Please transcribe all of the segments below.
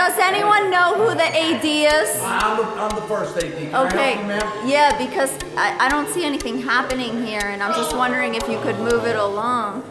Does anyone know who the AD is? I'm the first AD. Can okay. I help you, yeah, because I don't see anything happening here, and I'm just wondering if you could move it along.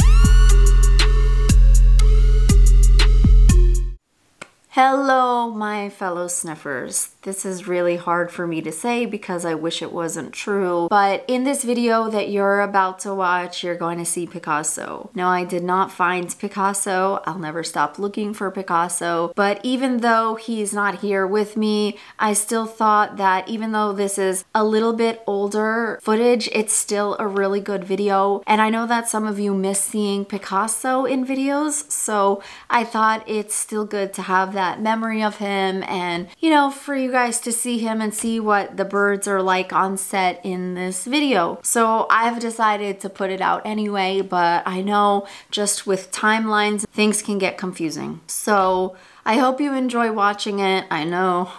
Hello, my fellow sniffers. This is really hard for me to say because I wish it wasn't true, but in this video that you're about to watch, you're going to see Picasso. No, I did not find Picasso. I'll never stop looking for Picasso, but even though he's not here with me, I still thought that even though this is a little bit older footage, it's still a really good video, and I know that some of you miss seeing Picasso in videos, so I thought it's still good to have that memory of him, and you know, for you guys to see him and see what the birds are like on set in this video. So I've decided to put it out anyway, but I know just with timelines things can get confusing, so I hope you enjoy watching it. I know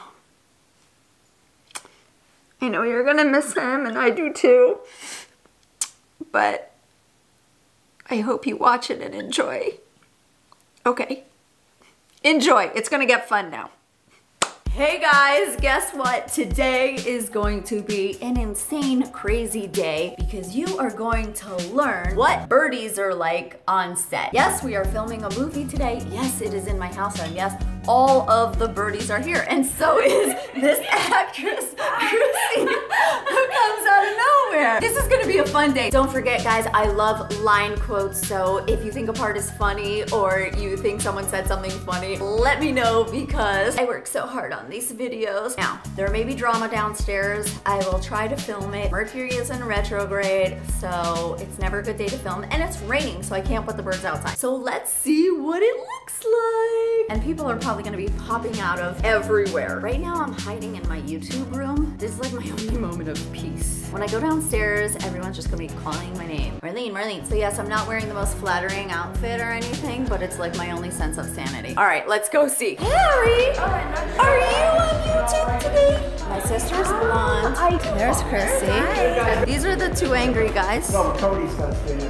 you're gonna miss him, and I do too, but I hope you watch it and enjoy. Okay, enjoy. It's gonna get fun now. Hey guys, guess what? Today is going to be an insane, crazy day because you are going to learn what birdies are like on set. Yes, we are filming a movie today. Yes, it is in my house, and yes, all of the birdies are here, and so is this actress, Chrissy, who comes out of nowhere. This is gonna be a fun day. Don't forget, guys, I love line quotes, so if you think a part is funny or you think someone said something funny, let me know because I work so hard on these videos. Now, there may be drama downstairs. I will try to film it. Mercury is in retrograde, so it's never a good day to film, and it's raining, so I can't put the birds outside. So let's see what it looks like. And people are probably gonna be popping out of everywhere. Right now I'm hiding in my YouTube room. This is like my only moment of peace. When I go downstairs, everyone's just gonna be calling my name. Marlene, Marlene. So yes, I'm not wearing the most flattering outfit or anything, but it's like my only sense of sanity. All right, let's go see. Harry, are you on YouTube today? My sister's blonde. There's Chrissy. Hi. These are the two angry guys. No, Cody's downstairs.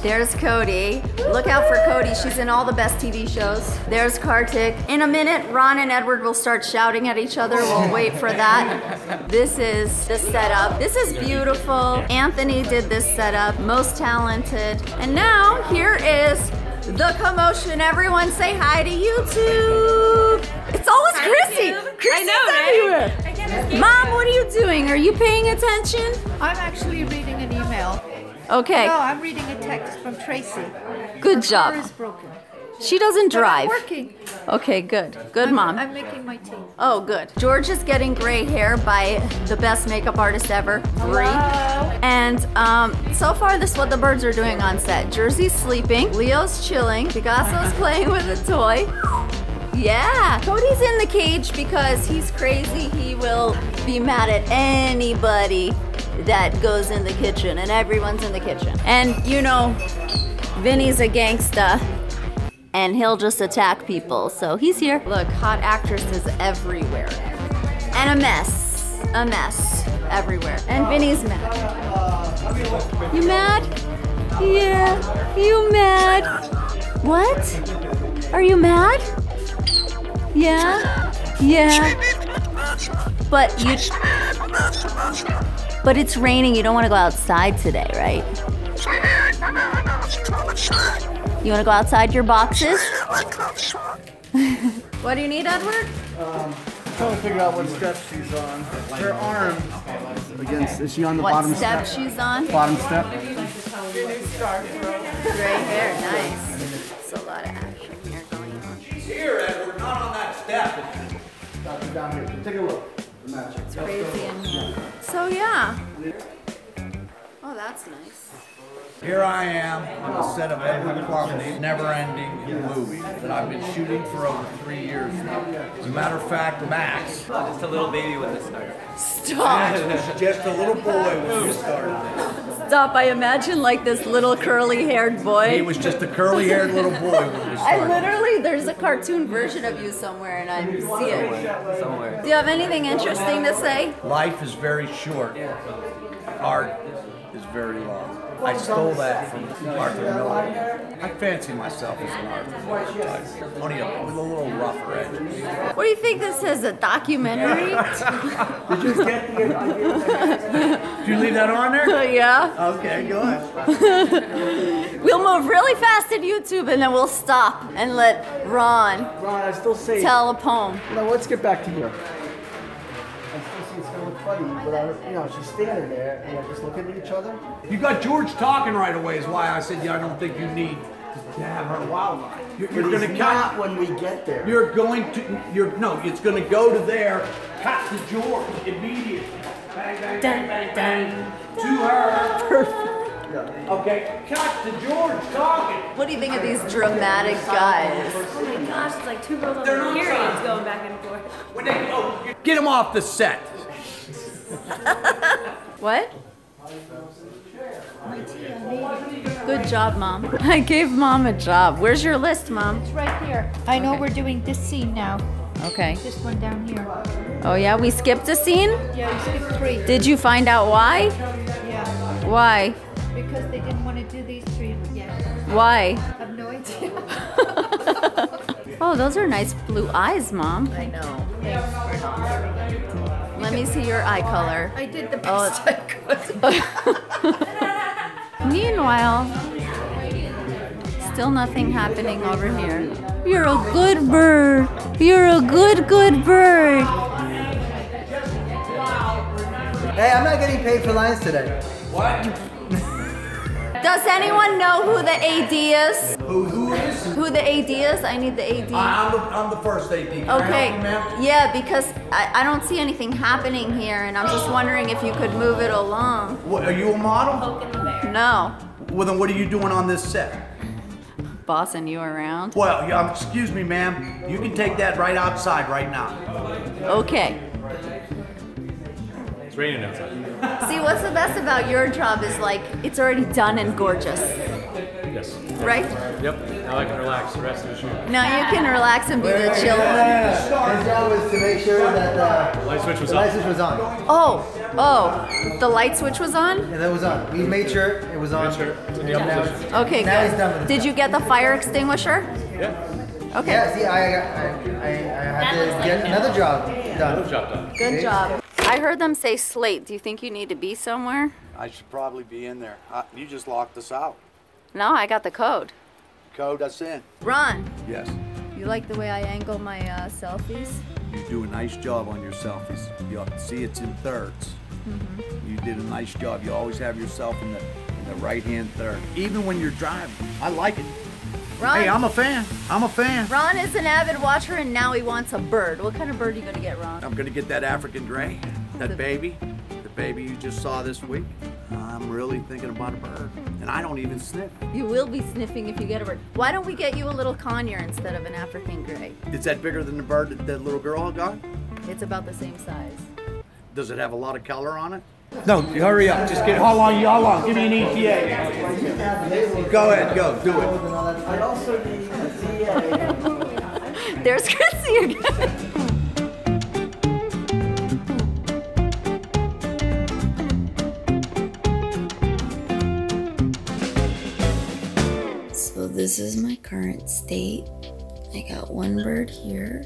There's Cody. Look out for Cody. She's in all the best TV shows. There's Kartik. In a minute, Ron and Edward will start shouting at each other. We'll wait for that. This is the setup. This is beautiful. Anthony did this setup. Most talented. And now, here is the commotion. Everyone say hi to YouTube. It's always Chrissy. Chrissy's everywhere. Right? Mom, what are you doing? Are you paying attention? I'm actually reading an email. Okay. No, I'm reading a text from Tracy. Good job. Her car is broken. She doesn't drive. I'm working. Okay, good. Good mom. I'm making my tea. Oh, good. George is getting gray hair by the best makeup artist ever, Bree. And so far, this is what the birds are doing on set. Jersey's sleeping. Leo's chilling. Picasso's playing with a toy. Yeah. Cody's in the cage because he's crazy. He will be mad at anybody that goes in the kitchen, and everyone's in the kitchen. And you know, Vinny's a gangsta, and he'll just attack people, so he's here. Look, hot actresses everywhere. And a mess, everywhere. And Vinny's mad. You mad? Yeah, you mad? What? Are you mad? Yeah, yeah. But you... But it's raining, you don't want to go outside today, right? You want to go outside your boxes? What do you need, Edward? Trying to figure out what step she's on. Her arm against, is she on the bottom step? What step she's on? Bottom step. Right here, nice. It's a lot of action here going on. She's here, Edward, not on that step. Doctor down here, take a look. It's crazy in here. So yeah. Oh, that's nice. Here I am on the set of Edward Clarke's never-ending movie that I've been shooting for over 3 years now. As a matter of fact, Max. Just a little baby when this started. Stop! Max was just a little boy when this started. Stop, I imagine like this little curly-haired boy. He was just a curly-haired little boy when this started. I literally, there's a cartoon version of you somewhere and I see it. Somewhere. Do you have anything interesting to say? Life is very short. Art is very long. I stole that from Arthur Miller. I fancy myself as an Arthur type, only with a little rougher edge. What do you think this is, a documentary? Did you get the idea? Did you leave that on there? Yeah. Okay, go ahead. We'll move really fast at YouTube, and then we'll stop and let Ron I still say, tell a poem. No, let's get back to here. Funny, but I, you know, she's standing there and we're just looking at each other. You got George talking right away, is why I said, yeah, I don't think you need to have her wildlife. You're going to cut when we get there. You're going to, it's going to go to there, cut to George immediately. Bang, bang, bang, bang, bang, to her. Perfect. Okay, cut to George talking. What do you think of these dramatic guys? Oh my gosh, it's like two girls on their periods going back and forth. When they go, get them off the set. What? Good job, Mom. I gave Mom a job. Where's your list, Mom? It's right here. I know we're doing this scene now. Okay. This one down here. Oh yeah, we skipped a scene? Yeah, we skipped 3. Did you find out why? Yeah. Why? Because they didn't want to do these 3 yet. Why? I have no idea. Oh, those are nice blue eyes, Mom. I know. Thanks. Let me see your eye color. I did the best I could. Meanwhile, still nothing happening over here. You're a good bird. You're a good bird. Hey, I'm not getting paid for lines today. What? Does anyone know who the AD is? Who is? Who the AD is? I need the AD. I'm the first AD. Can okay. Yeah, because I don't see anything happening here, and I'm just wondering if you could move it along. What, are you a model? No. Well, then what are you doing on this set? Bossing you around. Well, excuse me, ma'am. You can take that right outside right now. Okay. It's raining outside. See, what's the best about your job is like, it's already done and gorgeous. Yes. Right? Yep. Now I can relax the rest of the show. Now you can relax and be the chill one. My job was to make sure that the light switch was on. Oh, the light switch was on? Yeah, that was on. We made sure it was on. Okay, now good. Done with Did you get the fire extinguisher? Yeah. Okay. Yeah, see, I had to get another job done. Good job. I heard them say slate. Do you think you need to be somewhere? I should probably be in there. You just locked us out. No, I got the code. Code, that's in. Ron. Yes. You like the way I angle my selfies? You do a nice job on your selfies. You see it's in thirds. Mm-hmm. You did a nice job. You always have yourself in the right-hand third. Even when you're driving. I like it. Ron. Hey, I'm a fan. I'm a fan. Ron is an avid watcher, and now he wants a bird. What kind of bird are you going to get, Ron? I'm going to get that African Grey, that baby, the baby you just saw this week. I'm really thinking about a bird, and I don't even sniff. You will be sniffing if you get a bird. Why don't we get you a little conure instead of an African Grey? Is that bigger than the bird that the little girl got? It's about the same size. Does it have a lot of color on it? No, hurry up. Just get, how long? Give me an ETA. Go ahead, go, do it. There's Chrissy again. So this is my current state. I got one bird here.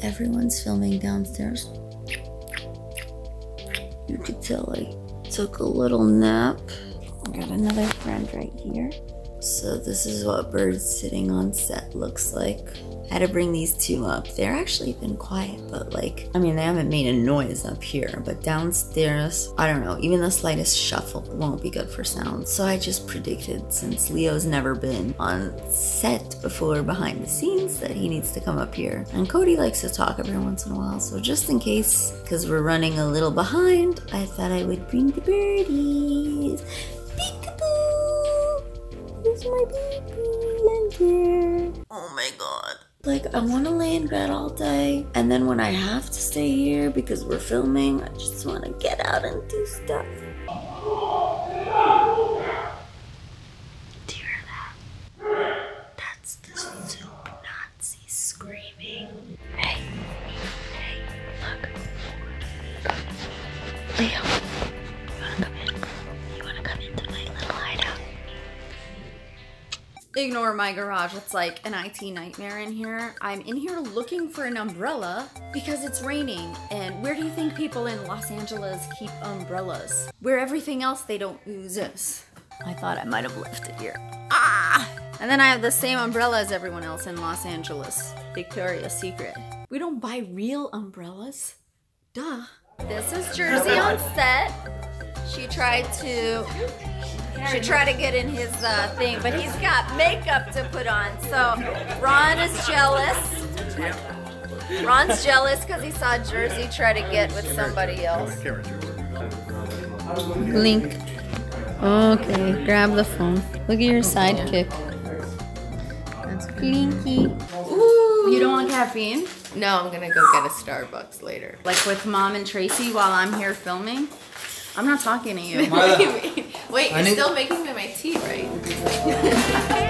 Everyone's filming downstairs. You could tell I took a little nap. I got another friend right here. So this is what birds sitting on set looks like. I had to bring these 2 up. They're actually been quiet, but like, I mean, they haven't made a noise up here, but downstairs, I don't know, even the slightest shuffle won't be good for sound. So I just predicted, since Leo's never been on set before behind the scenes, that he needs to come up here. And Cody likes to talk every once in a while, so just in case, because we're running a little behind, I thought I would bring the birdies. There's my baby in here. Oh my god. Like, I want to lay in bed all day, and then when I have to stay here because we're filming, I just want to get out and do stuff. Do you hear that? That's the soup Nazi screaming. Hey, hey, look. Leo, you want to come in? You want to come into my little hideout? Ignore my garage. It's like an IT nightmare in here. I'm in here looking for an umbrella because it's raining. And where do you think people in Los Angeles keep umbrellas? Where everything else they don't exist. I thought I might have left it here. Ah! And then I have the same umbrella as everyone else in Los Angeles. Victoria's Secret. We don't buy real umbrellas. Duh. This is Jersey on set. She tried to get in his thing, but he's got makeup to put on. So Ron is jealous. Ron's jealous because he saw Jersey try to get with somebody else. Link. Okay, grab the phone. Look at your sidekick. That's Blinky. Ooh, you don't want caffeine? No, I'm gonna go get a Starbucks later. Like with Mom and Tracy while I'm here filming? I'm not talking to you. Wait, you're still making me my tea, right?